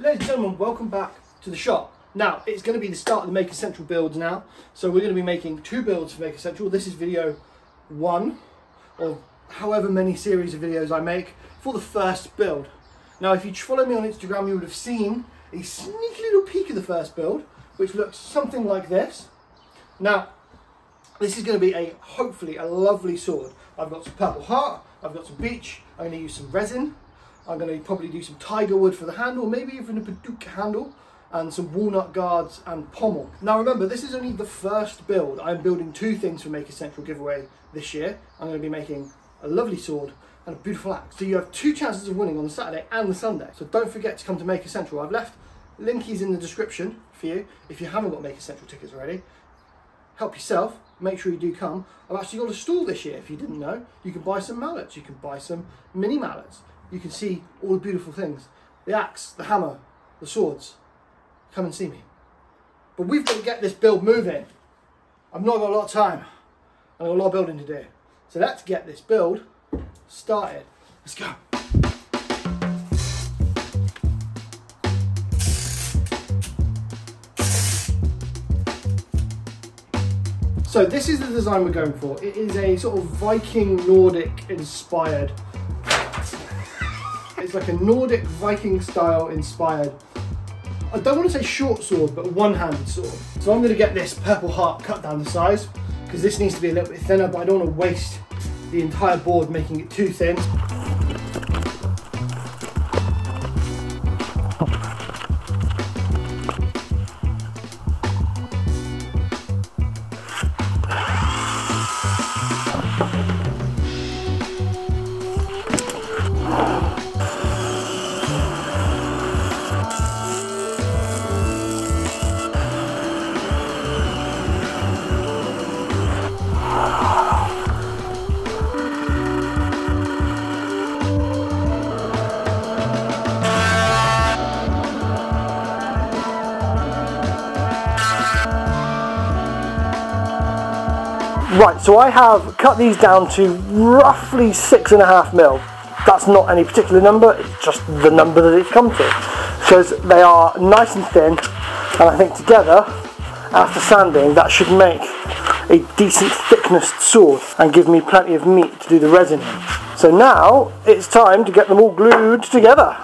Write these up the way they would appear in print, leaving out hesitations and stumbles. Ladies and gentlemen, welcome back to the shop. Now, it's going to be the start of the Makers Central build now. So we're going to be making two builds for Makers Central. This is video one, or however many series of videos I make for the first build. Now, if you follow me on Instagram, you would have seen a sneaky little peek of the first build, which looks something like this. Now, this is going to be a, hopefully, a lovely sword. I've got some purple heart, I've got some beech, I'm going to use some resin, I'm going to probably do some tiger wood for the handle, maybe even a Padauk handle, and some walnut guards and pommel. Now remember, this is only the first build. I'm building two things for Makers Central giveaway this year. I'm going to be making a lovely sword and a beautiful axe. So you have two chances of winning on the Saturday and the Sunday. So don't forget to come to Makers Central. I've left linkies in the description for you. If you haven't got Makers Central tickets already, help yourself. Make sure you do come. I've actually got a stall this year, if you didn't know. You can buy some mallets, you can buy some mini mallets. You can see all the beautiful things. The axe, the hammer, the swords. Come and see me. But we've got to get this build moving. I've not got a lot of time. I've got a lot of building to do. So let's get this build started. Let's go. So this is the design we're going for. It is a sort of Viking Nordic inspired. It's like a Nordic Viking style inspired. I don't want to say short sword, but one-handed sword. So I'm going to get this purple heart cut down to size because this needs to be a little bit thinner, but I don't want to waste the entire board making it too thin. Right, so I have cut these down to roughly 6.5mm. That's not any particular number, it's just the number that it's come to. Because they are nice and thin, and I think together, after sanding, that should make a decent thickness sword and give me plenty of meat to do the resin in. So now, it's time to get them all glued together.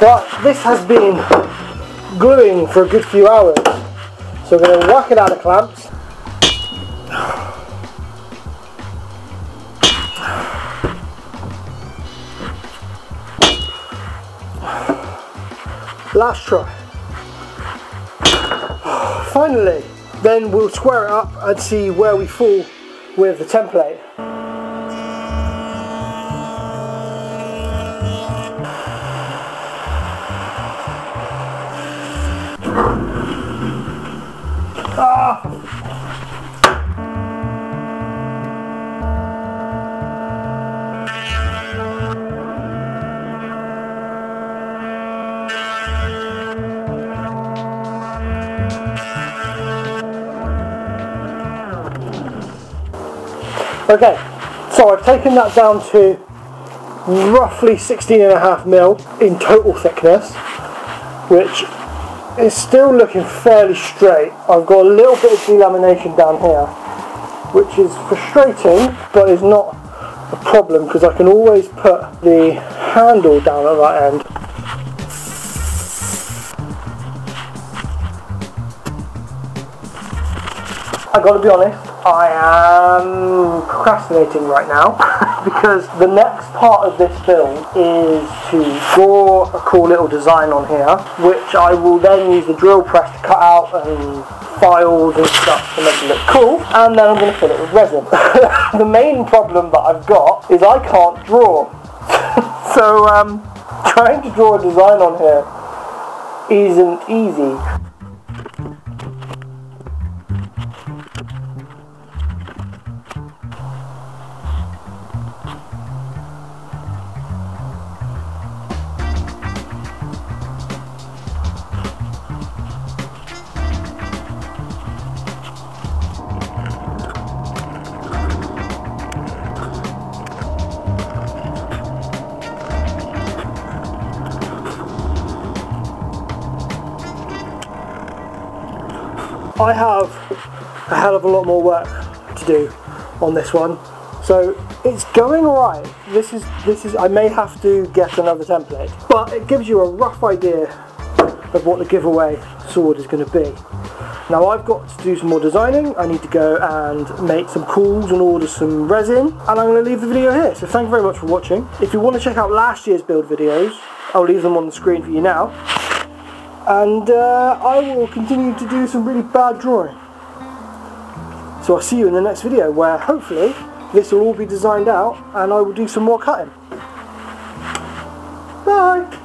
But this has been gluing for a good few hours, so we're going to whack it out of clamps. Last try. Finally, then we'll square it up and see where we fall with the template. Okay, so I've taken that down to roughly 16.5mm in total thickness, which is still looking fairly straight. I've got a little bit of delamination down here, which is frustrating, but is not a problem because I can always put the handle down at that end. I've got to be honest, I am procrastinating right now because the next part of this film is to draw a cool little design on here, which I will then use the drill press to cut out and files and stuff to make it look cool, and then I'm going to fill it with resin. The main problem that I've got is I can't draw. So trying to draw a design on here isn't easy. I have a hell of a lot more work to do on this one, so it's going alright. This is I may have to get another template, but it gives you a rough idea of what the giveaway sword is going to be. Now I've got to do some more designing, I need to go and make some calls and order some resin, and I'm going to leave the video here. So thank you very much for watching. If you want to check out last year's build videos, I'll leave them on the screen for you now. And I will continue to do some really bad drawing. So I'll see you in the next video, where hopefully this will all be designed out and I will do some more cutting. Bye!